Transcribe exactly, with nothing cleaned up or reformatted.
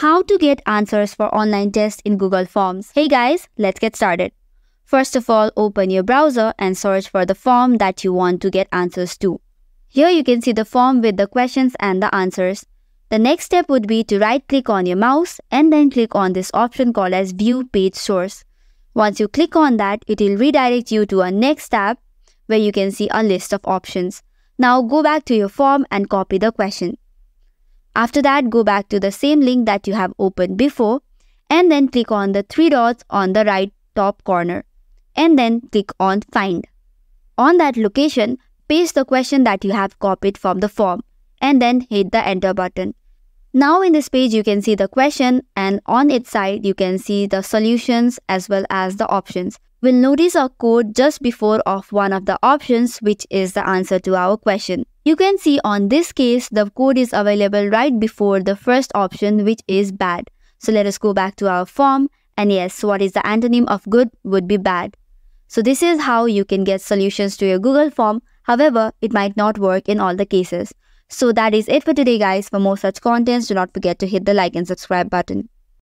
How to get answers for online tests in Google Forms. Hey guys, let's get started. First of all, open your browser and search for the form that you want to get answers to. Here you can see the form with the questions and the answers. The next step would be to right-click on your mouse and then click on this option called as View Page Source. Once you click on that, it will redirect you to a next tab where you can see a list of options. Now go back to your form and copy the question. After that, go back to the same link that you have opened before and then click on the three dots on the right top corner and then click on Find. On that location, paste the question that you have copied from the form and then hit the Enter button. Now in this page, you can see the question and on its side, you can see the solutions as well as the options. We'll notice a code just before of one of the options, which is the answer to our question. You can see on this case, the code is available right before the first option, which is bad. So let us go back to our form. And yes, what is the antonym of good would be bad. So this is how you can get solutions to your Google form. However, it might not work in all the cases. So that is it for today, guys. For more such contents, do not forget to hit the like and subscribe button.